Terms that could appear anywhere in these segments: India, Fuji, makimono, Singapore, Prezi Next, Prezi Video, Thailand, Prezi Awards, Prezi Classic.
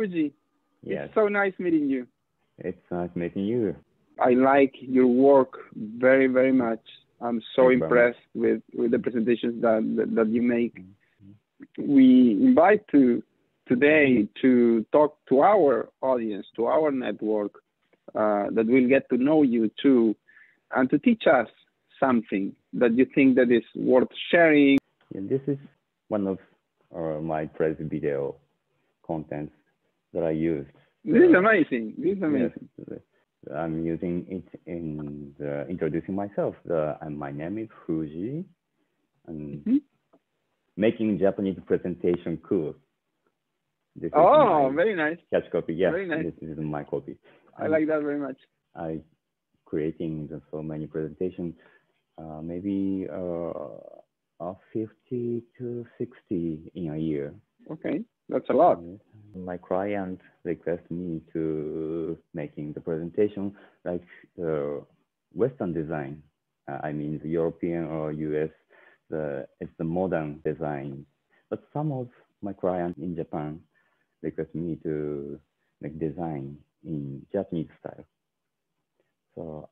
Fuji. Yes. It's so nice meeting you. It's nice meeting you. I like your work very, very much. I'm so impressed with the presentations that you make. Mm-hmm. We invite you today to talk to our audience, to our network, that will get to know you too, and to teach us something that you think that is worth sharing. And this is one of my Prezi video contents that I used. This is amazing. This is amazing. Yes. I'm using it in the introducing myself. My name is Fuji, and making Japanese presentation cool. This is very nice. Catch copy, yes. Very nice. This is my copy. I like that very much. I creating so many presentations, maybe 50 to 60 in a year. Okay. That's a lot. My client requests me to making the presentation like the Western design. I mean, the European or US, it's the modern design. But some of my clients in Japan request me to make design in Japanese style. So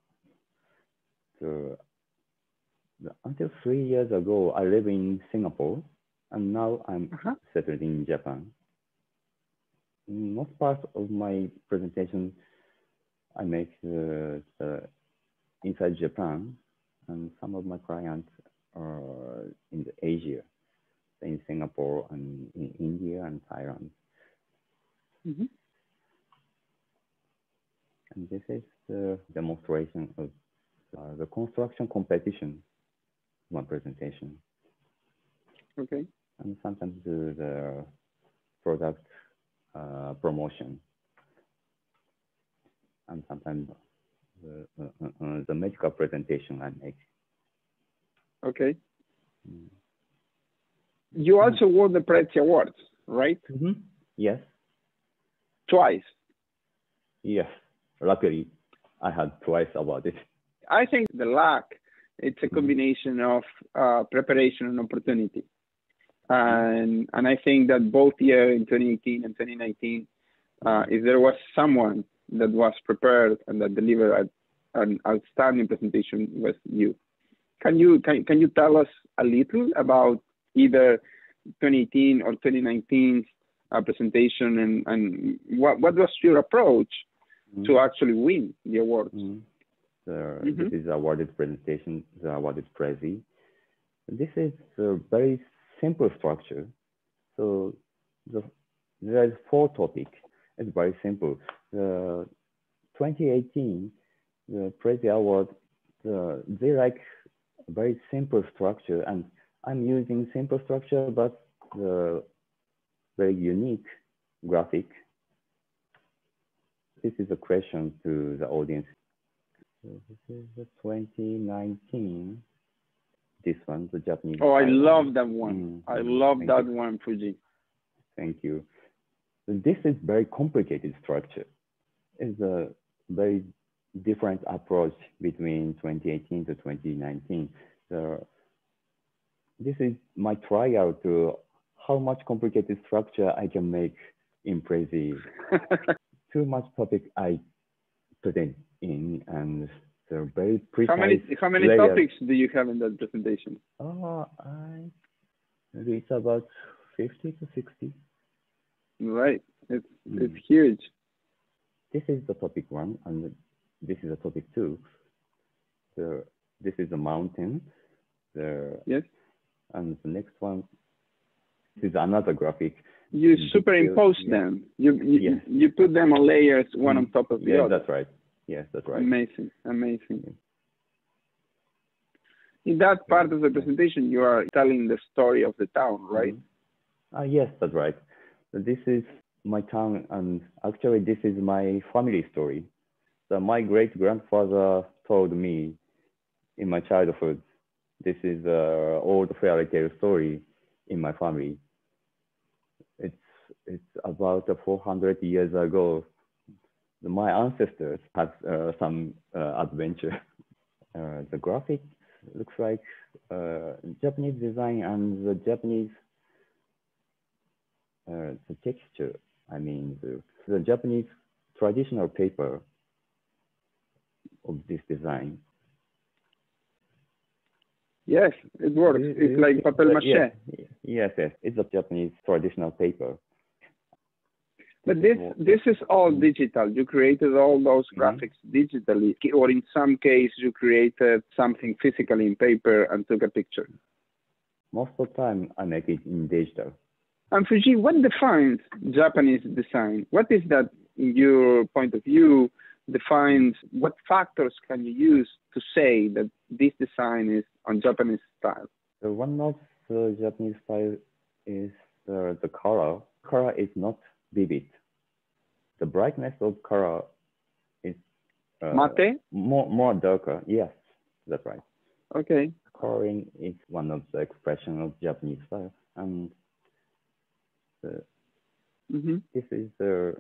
until 3 years ago, I live in Singapore. And now I'm settled in Japan. Most part of my presentation, I make inside Japan, and some of my clients are in Asia, in Singapore and in India and Thailand. Mm-hmm. And this is the demonstration of the construction competition, my presentation. Okay. And sometimes do the product promotion, and sometimes the medical presentation I make. Okay. Mm. You also won the Prezi Awards, right? Mm-hmm. Yes. Twice. Yes. Luckily, I had twice about it. I think the luck, it's a combination of preparation and opportunity. And I think that both year in 2018 and 2019, if there was someone that was prepared and that delivered an outstanding presentation, was you. Can you tell us a little about either 2018 or 2019's presentation and what was your approach to actually win the awards? This is awarded presentation, the awarded Prezi. This is a very simple structure. So there is four topics. It's very simple. The 2018, the Prezi Award, they like very simple structure, and I'm using simple structure, but the very unique graphic. This is a question to the audience. So this is the 2019. This one, the Japanese. Oh, I love that one. I love that one, Fuji. Thank you. This is very complicated structure. It's a very different approach between 2018 to 2019. So this is my tryout to how much complicated structure I can make in Prezi. Too much topic I put in and so very precise. How many topics do you have in that presentation? Maybe it's about 50 to 60. Right, it's huge. This is the topic one, and this is the topic two. So this is the mountain. Yes. And the next one is another graphic. You superimpose them. You put them on layers, one on top of the other. Yeah, that's right. Yes, that's right. Amazing, amazing. In that part of the presentation, you are telling the story of the town, right? Yes, that's right. So this is my town, and actually this is my family story. So my great-grandfather told me in my childhood, this is an old fairy tale story in my family. It's about 400 years ago. My ancestors had some adventure. The graphic looks like Japanese design, and the Japanese the texture I mean, the Japanese traditional paper of this design. Yes, it works. It's like papier mache. Yes, yes, it's a Japanese traditional paper. But this is all digital. You created all those graphics digitally, or in some case, you created something physically in paper and took a picture. Most of the time, I make it in digital. And Fuji, what defines Japanese design? What is that, in your point of view, defines what factors can you use to say that this design is on Japanese style? So one of the Japanese style is the color. Color is not vivid. The brightness of color is matte? More darker. Yes, that's right. Okay. Coloring is one of the expressions of Japanese style, and this is the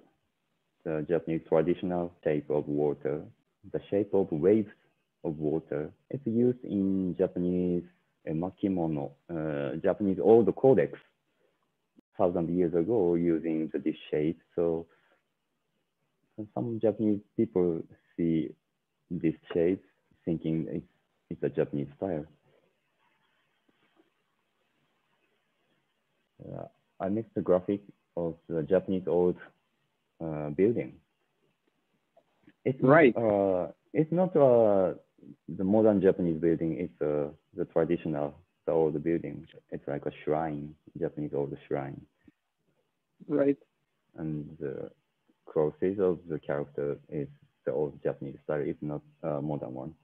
Japanese traditional shape of water. The shape of waves of water. It's used in Japanese makimono, Japanese old codex, 1,000 years ago, using this shape. So some Japanese people see this shape, thinking it's a Japanese style. I mixed the graphic of the Japanese old building. It's right. It's not the modern Japanese building. It's the traditional, the old building. It's like a shrine, Japanese old shrine. Right. And the clothes of the character is the old Japanese style. It's not a modern one.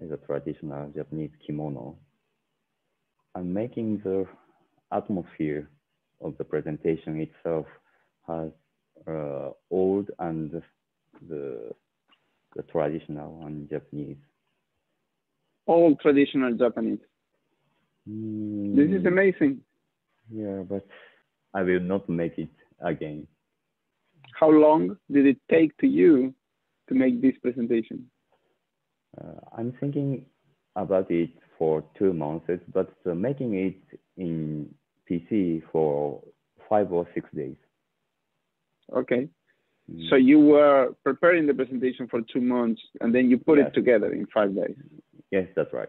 It's a traditional Japanese kimono. I'm making the atmosphere of the presentation itself has old and the traditional and Japanese. Old traditional Japanese. This is amazing. Yeah, but I will not make it again. How long did it take to you to make this presentation? I'm thinking about it for 2 months, but making it in PC for 5 or 6 days. Okay. So you were preparing the presentation for 2 months, and then you put it together in 5 days. Yes, that's right.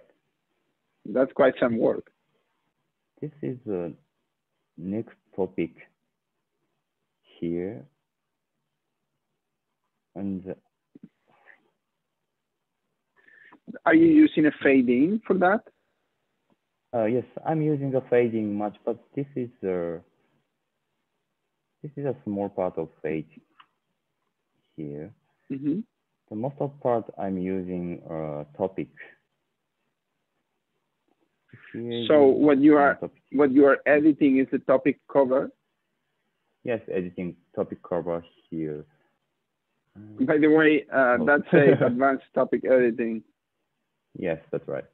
That's quite some work. This is the next topic here. And are you using a fade-in for that? Yes, I'm using a fade-in much, but this is a small part of fade here. The most of part I'm using topic. Here so what you are editing is the topic cover? Yes, editing topic cover here. By the way, that says advanced topic editing. Yes, that's right.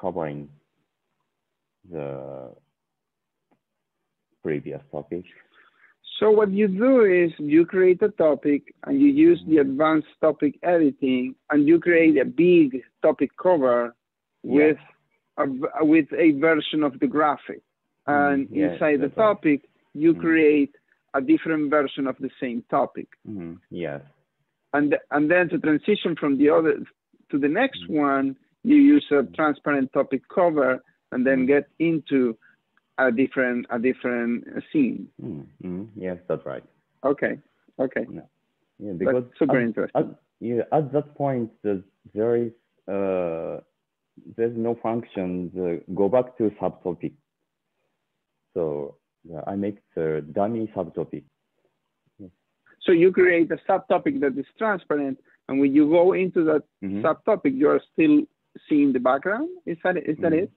Covering the previous topic. So what you do is you create a topic and you use the advanced topic editing and you create a big topic cover with a version of the graphic. And inside the topic, you create a different version of the same topic. Yes. And then to transition from the other to the next one, you use a transparent topic cover and then get into a different scene. Yes, that's right. Okay. Okay. Yeah, because that's super interesting. At that point, there's no function go back to subtopic. So I make the dummy subtopic. So you create a subtopic that is transparent, and when you go into that subtopic, you are still seeing the background? Is that it?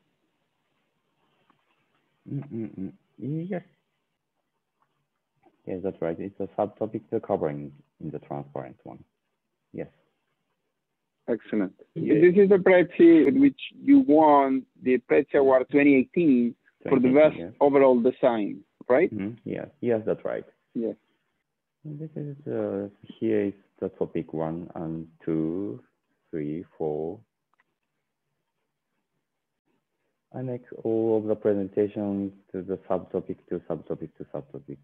Yes. Yes, that's right. It's a subtopic covering in the transparent one. Yes. Excellent. Yeah. This is the Prezi in which you won the Prezi Award 2018 for the best overall design, right? Yes, that's right. Yes. This is here is the topic 1 and 2, 3, 4. I connects all of the presentations to the subtopic to subtopic to subtopic.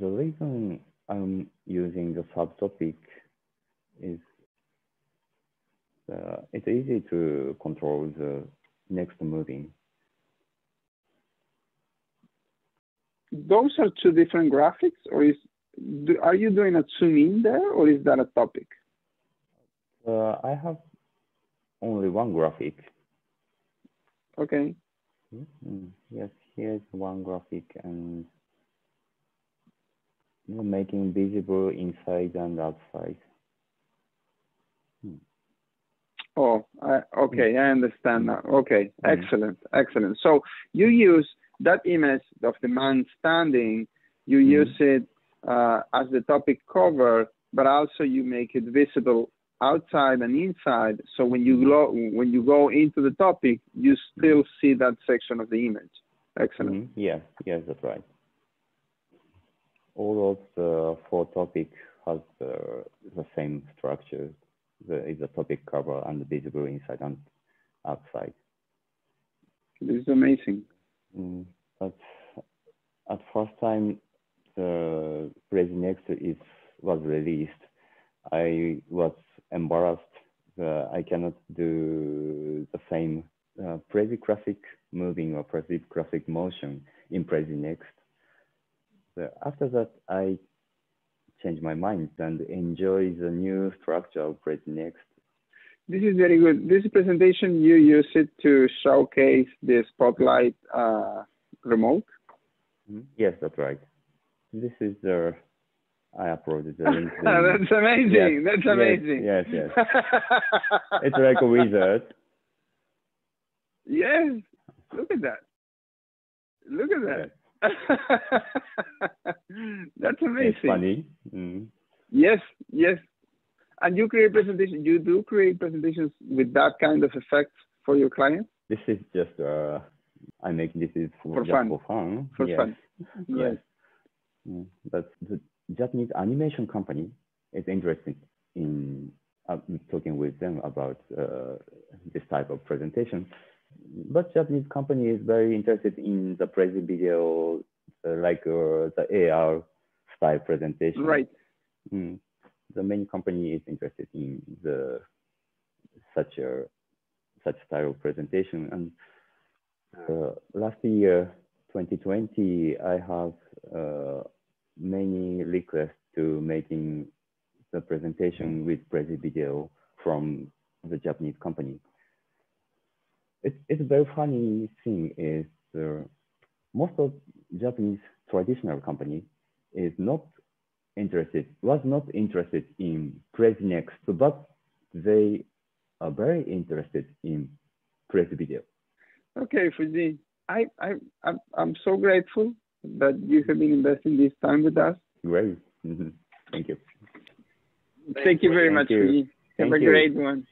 The reason I'm using the subtopic is it's easy to control the next moving. Those are two different graphics, or are you doing a zoom in there, or is that a topic? I have only one graphic. Okay. Mm-hmm. Yes, here's one graphic, and you're making visible inside and outside. Hmm. Oh, okay, I understand now. Okay, excellent, excellent. So you use that image of the man standing, you use it as the topic cover, but also you make it visible outside and inside. So when you go into the topic, you still see that section of the image. Excellent. Mm-hmm. Yeah, yes, that's right. All of the four topics has the same structure. There is a topic cover and visible inside and outside. This is amazing. But at first time the Prezi Next was released, I was embarrassed. I cannot do the same Prezi Classic moving or Prezi Classic motion in Prezi Next. So after that, I change my mind and enjoy the new structure of Prezi Next. This is very good. This presentation, you use it to showcase the Spotlight remote? Yes, that's right. This is the, I uploaded the link. That's amazing. Yes, that's amazing. Yes, yes, yes. It's like a wizard. Yes. Look at that. Look at that. Yes. That's amazing. It's funny. Mm. Yes, yes. And you create presentations. You do create presentations with that kind of effect for your clients. This is just I make this is for fun. For fun. For yes. Fun. Yes. Mm. But the Japanese animation company is interested in talking with them about this type of presentation. But Japanese company is very interested in the Prezi video, like the AR style presentation. Right. Mm. The main company is interested in the such style of presentation. And last year, 2020, I have many requests to making the presentation with Prezi video from the Japanese company. It's a very funny thing is most of Japanese traditional company was not interested in Prezi Next, but they are very interested in Prezi Video. Okay, Fuji, I'm so grateful that you have been investing this time with us. Great, mm-hmm. Thank you. Thank you very much, Fuji. Have a great one.